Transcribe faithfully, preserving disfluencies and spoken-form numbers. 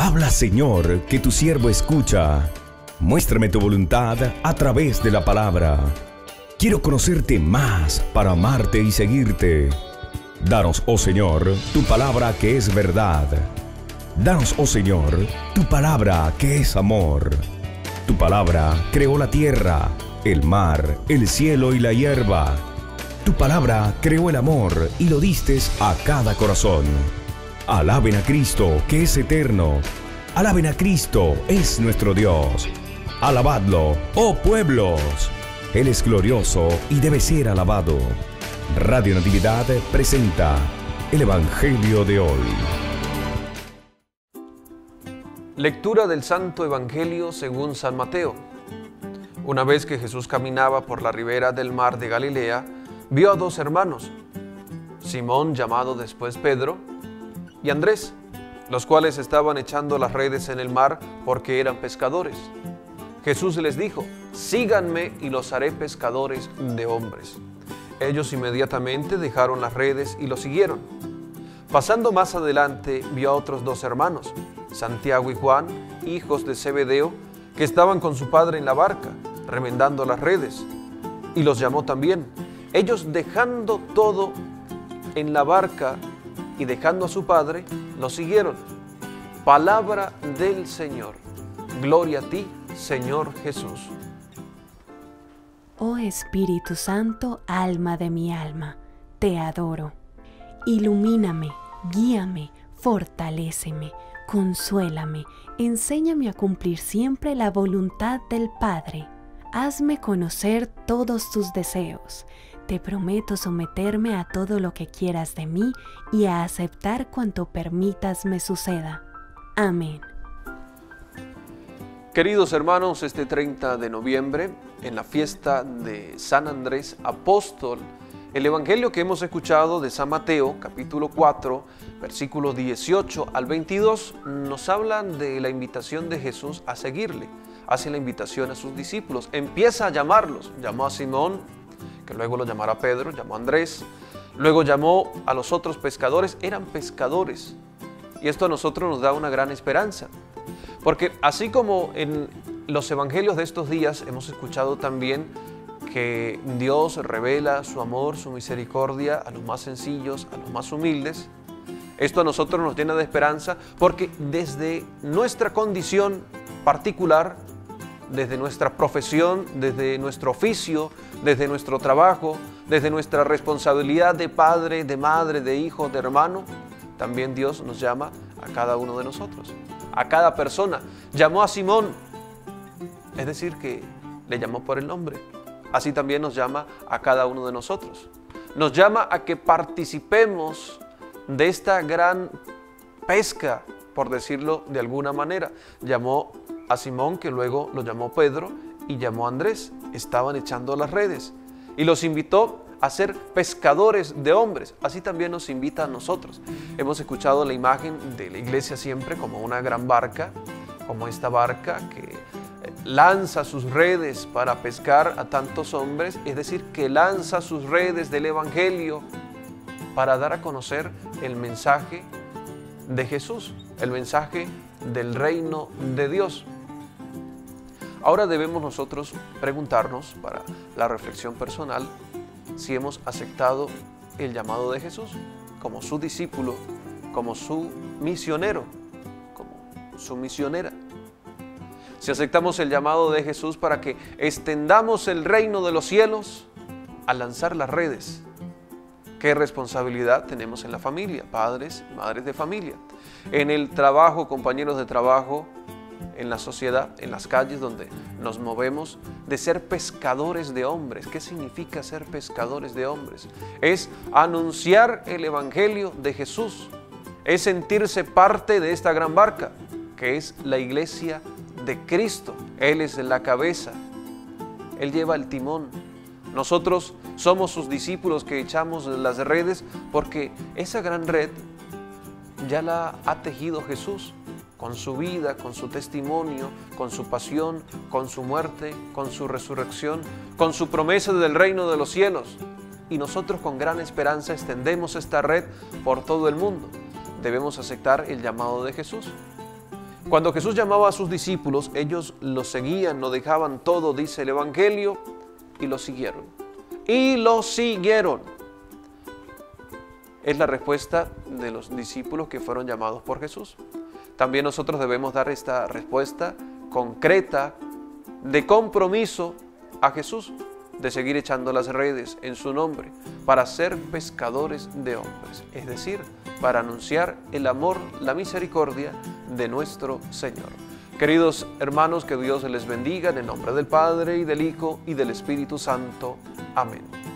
Habla, Señor, que tu siervo escucha. Muéstrame tu voluntad a través de la palabra. Quiero conocerte más para amarte y seguirte. Danos, oh Señor, tu palabra que es verdad. Danos, oh Señor, tu palabra que es amor. Tu palabra creó la tierra, el mar, el cielo y la hierba. Tu palabra creó el amor y lo diste a cada corazón. Alaben a Cristo, que es eterno. Alaben a Cristo, es nuestro Dios. Alabadlo, oh pueblos. Él es glorioso y debe ser alabado. Radio Natividad presenta el Evangelio de hoy. Lectura del Santo Evangelio según San Mateo. Una vez que Jesús caminaba por la ribera del mar de Galilea, vio a dos hermanos, Simón, llamado después Pedro, y Andrés, los cuales estaban echando las redes en el mar porque eran pescadores. Jesús les dijo: síganme y los haré pescadores de hombres. Ellos inmediatamente dejaron las redes y lo siguieron. Pasando más adelante, vio a otros dos hermanos, Santiago y Juan, hijos de Zebedeo, que estaban con su padre en la barca, remendando las redes, y los llamó también. Ellos, dejando todo en la barca y dejando a su padre, lo siguieron. Palabra del Señor. Gloria a ti, Señor Jesús. Oh Espíritu Santo, alma de mi alma, te adoro. Ilumíname, guíame, fortaléceme, consuélame, enséñame a cumplir siempre la voluntad del Padre. Hazme conocer todos tus deseos. Te prometo someterme a todo lo que quieras de mí y a aceptar cuanto permitas me suceda. Amén. Queridos hermanos, este treinta de noviembre, en la fiesta de San Andrés Apóstol, el Evangelio que hemos escuchado de San Mateo, capítulo cuatro, versículos dieciocho al veintidós, nos hablan de la invitación de Jesús a seguirle. Hace la invitación a sus discípulos, empieza a llamarlos. Llamó a Simón, que luego lo llamará Pedro, llamó a Andrés, luego llamó a los otros pescadores, eran pescadores. Y esto a nosotros nos da una gran esperanza, porque así como en los evangelios de estos días hemos escuchado también que Dios revela su amor, su misericordia a los más sencillos, a los más humildes, esto a nosotros nos llena de esperanza, porque desde nuestra condición particular, desde nuestra profesión, desde nuestro oficio, desde nuestro trabajo, desde nuestra responsabilidad de padre, de madre, de hijo, de hermano, también Dios nos llama a cada uno de nosotros, a cada persona. Llamó a Simón, es decir, que le llamó por el nombre. Así también nos llama a cada uno de nosotros. Nos llama a que participemos de esta gran pesca, por decirlo de alguna manera. Llamó a Simón, que luego lo llamó Pedro, y llamó a Andrés. Estaban echando las redes y los invitó a ser pescadores de hombres. Así también nos invita a nosotros. Hemos escuchado la imagen de la iglesia siempre como una gran barca, como esta barca que lanza sus redes para pescar a tantos hombres, es decir, que lanza sus redes del Evangelio para dar a conocer el mensaje de Jesús, el mensaje del reino de Dios. Ahora debemos nosotros preguntarnos, para la reflexión personal, si hemos aceptado el llamado de Jesús como su discípulo, como su misionero, como su misionera. Si aceptamos el llamado de Jesús para que extendamos el reino de los cielos al lanzar las redes. ¿Qué responsabilidad tenemos en la familia? Padres, madres de familia. En el trabajo, compañeros de trabajo, en la sociedad, en las calles donde nos movemos, de ser pescadores de hombres. ¿Qué significa ser pescadores de hombres? Es anunciar el Evangelio de Jesús. Es sentirse parte de esta gran barca, que es la iglesia de Cristo. Él es la cabeza. Él lleva el timón. Nosotros somos sus discípulos que echamos las redes, porque esa gran red ya la ha tejido Jesús con su vida, con su testimonio, con su pasión, con su muerte, con su resurrección, con su promesa del reino de los cielos. Y nosotros con gran esperanza extendemos esta red por todo el mundo. Debemos aceptar el llamado de Jesús. Cuando Jesús llamaba a sus discípulos, ellos lo seguían, lo dejaban todo, dice el Evangelio, y lo siguieron. Y lo siguieron. Es la respuesta de los discípulos que fueron llamados por Jesús. También nosotros debemos dar esta respuesta concreta de compromiso a Jesús, de seguir echando las redes en su nombre para ser pescadores de hombres, es decir, para anunciar el amor, la misericordia de nuestro Señor. Queridos hermanos, que Dios les bendiga en el nombre del Padre, y del Hijo, y del Espíritu Santo. Amén.